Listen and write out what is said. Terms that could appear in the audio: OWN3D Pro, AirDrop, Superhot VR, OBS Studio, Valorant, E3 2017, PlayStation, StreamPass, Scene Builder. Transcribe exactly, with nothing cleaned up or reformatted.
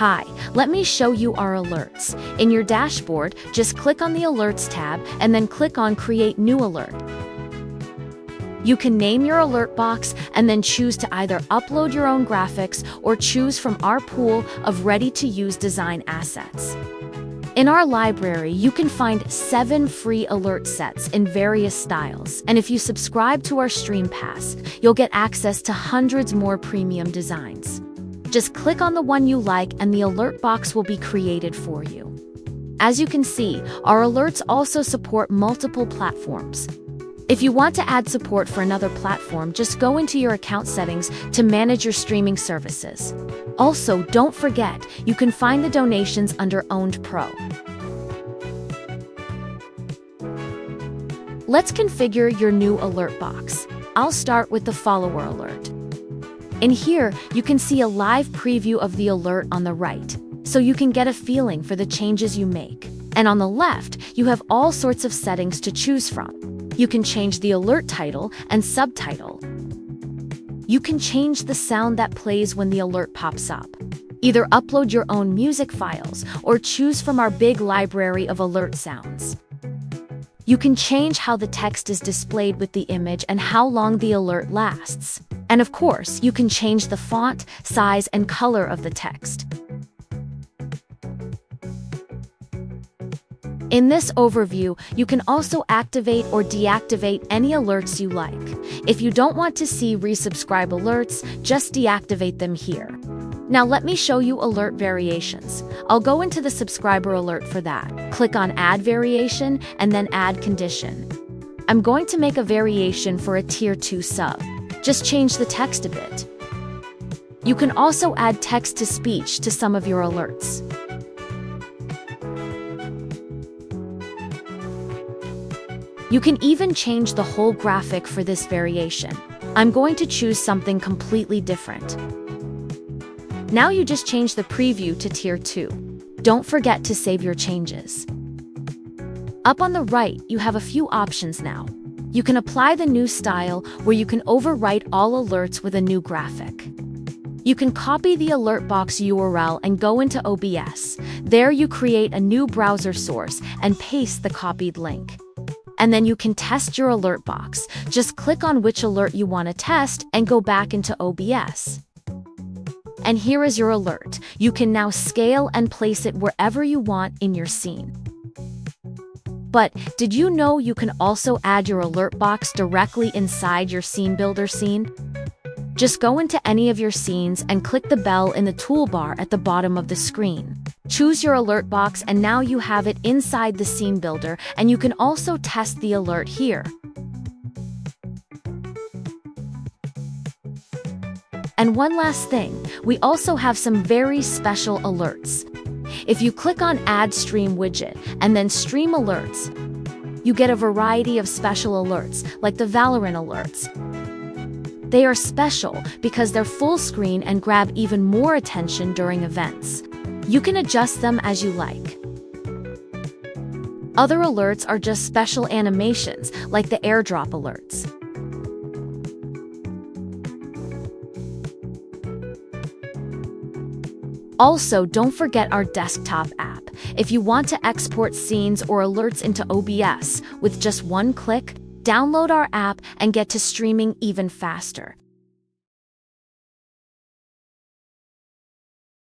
Hi, let me show you our alerts. In your dashboard, just click on the Alerts tab and then click on Create New Alert. You can name your alert box and then choose to either upload your own graphics or choose from our pool of ready-to-use design assets. In our library, you can find seven free alert sets in various styles, and if you subscribe to our StreamPass, you'll get access to hundreds more premium designs. Just click on the one you like and the alert box will be created for you. As you can see, our alerts also support multiple platforms. If you want to add support for another platform, just go into your account settings to manage your streaming services. Also, don't forget, you can find the donations under O W N three D Pro. Let's configure your new alert box. I'll start with the follower alert. In here, you can see a live preview of the alert on the right, so you can get a feeling for the changes you make. And on the left, you have all sorts of settings to choose from. You can change the alert title and subtitle. You can change the sound that plays when the alert pops up. Either upload your own music files or choose from our big library of alert sounds. You can change how the text is displayed with the image and how long the alert lasts. And of course, you can change the font, size, and color of the text. In this overview, you can also activate or deactivate any alerts you like. If you don't want to see resubscribe alerts, just deactivate them here. Now let me show you alert variations. I'll go into the subscriber alert for that. Click on Add Variation and then Add Condition. I'm going to make a variation for a Tier two sub. Just change the text a bit. You can also add text-to-speech to some of your alerts. You can even change the whole graphic for this variation. I'm going to choose something completely different. Now you just change the preview to Tier two. Don't forget to save your changes. Up on the right, you have a few options now. You can apply the new style, where you can overwrite all alerts with a new graphic. You can copy the alert box U R L and go into O B S. There you create a new browser source and paste the copied link. And then you can test your alert box. Just click on which alert you want to test and go back into O B S. And here is your alert. You can now scale and place it wherever you want in your scene. But did you know you can also add your alert box directly inside your Scene Builder scene? Just go into any of your scenes and click the bell in the toolbar at the bottom of the screen. Choose your alert box and now you have it inside the Scene Builder, and you can also test the alert here. And one last thing, we also have some very special alerts. If you click on Add Stream Widget and then Stream Alerts, you get a variety of special alerts, like the Valorant alerts. They are special because they're full screen and grab even more attention during events. You can adjust them as you like. Other alerts are just special animations, like the AirDrop alerts. Also, don't forget our desktop app. If you want to export scenes or alerts into O B S, with just one click, download our app and get to streaming even faster.